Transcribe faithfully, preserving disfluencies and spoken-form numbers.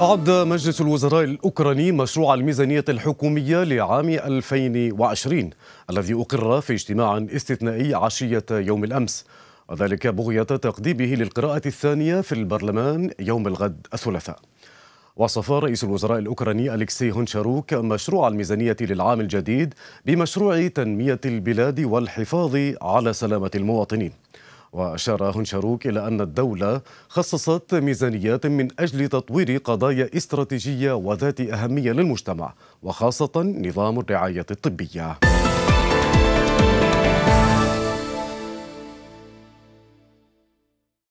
أعد مجلس الوزراء الأوكراني مشروع الميزانية الحكومية لعام ألفين وعشرين الذي أقر في اجتماع استثنائي عشية يوم الأمس، وذلك بغية تقديمه للقراءة الثانية في البرلمان يوم الغد الثلاثاء. وصف رئيس الوزراء الأوكراني أوليكسي هونتشاروك مشروع الميزانية للعام الجديد بمشروع تنمية البلاد والحفاظ على سلامة المواطنين. وأشار هونتشاروك إلى أن الدولة خصصت ميزانيات من أجل تطوير قضايا استراتيجية وذات أهمية للمجتمع، وخاصة نظام الرعاية الطبية.